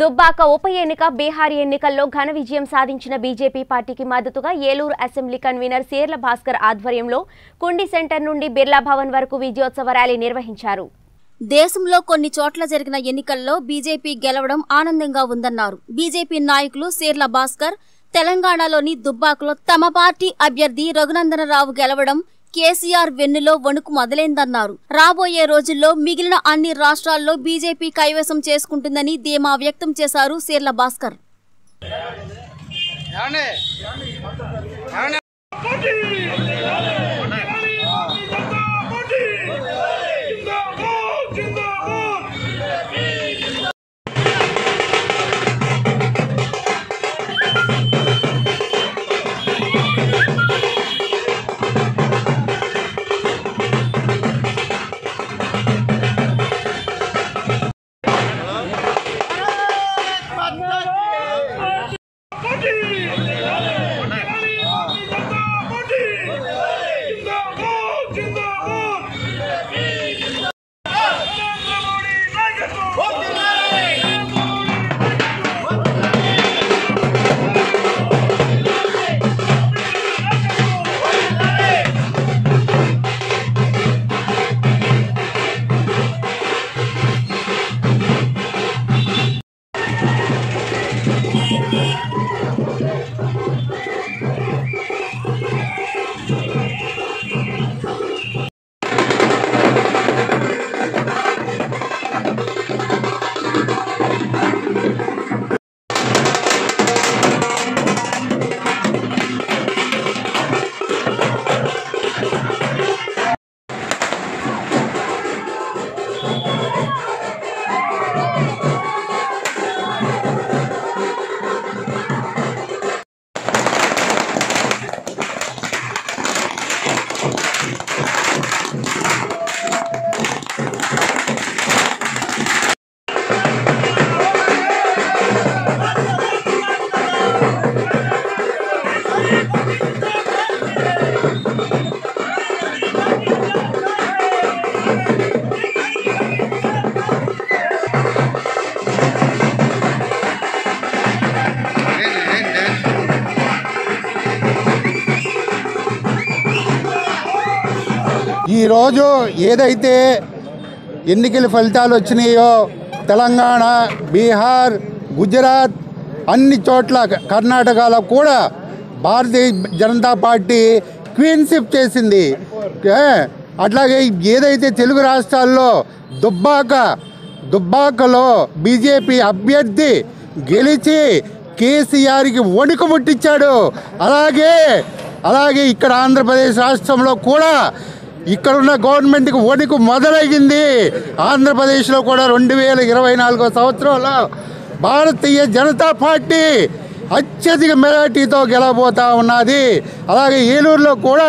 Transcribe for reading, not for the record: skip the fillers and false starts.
Dubbaka ఉప ఎన్నిక బీహారీ ఎన్నికల్లో ఘన విజయం సాధించిన బీజేపీ పార్టీకి మద్దతుగా ఏలూరు అసెంబ్లీ కన్వీనర్ షెర్ల భాస్కర్ ఆధ్వర్యంలో కుండి సెంటర్ నుండి బిర్లా భవన్ వరకు విజయోత్సవ ర్యాలీ నిర్వహించారు. దేశంలో కొన్ని చోట్ల జరిగిన ఎన్నికల్లో బీజేపీ గెలవడం ఆనందంగా ఉందన్నారు. బీజేపీ నాయకులు షెర్ల భాస్కర్ తెలంగాణలోని దుబ్బాకలో తమ పార్టీ అభ్యర్థి రఘునందనరావు గెలవడం కేసీఆర్ వెన్నులో వణుకు మొదలైందన్నారు. రాబోయే రోజుల్లో మిగిలిన అన్ని రాష్ట్రాల్లో బీజేపీ కైవసం చేసుకుంటుందని ధీమా వ్యక్తం చేశారు షెర్ల భాస్కర్. ఈ రోజు ఏదైతే ఎన్నికల ఫలితాలు వచ్చినాయో తెలంగాణ, బీహార్, గుజరాత్, అన్ని చోట్ల కర్ణాటకలో కూడా భారతీయ జనతా పార్టీ క్వీన్షిప్ చేసింది. అట్లాగే ఏదైతే తెలుగు రాష్ట్రాల్లో దుబ్బాకలో బీజేపీ అభ్యర్థి గెలిచి కేసీఆర్కి వణుకు పుట్టించాడు. అలాగే ఇక్కడ ఆంధ్రప్రదేశ్ రాష్ట్రంలో కూడా ఇక్కడున్న గవర్నమెంట్కి వణుకు మొదలైంది. ఆంధ్రప్రదేశ్లో కూడా 2024వ సంవత్సరంలో భారతీయ జనతా పార్టీ అత్యధిక మెజార్టీతో గెలవబోతూ ఉన్నది. అలాగే ఏలూరులో కూడా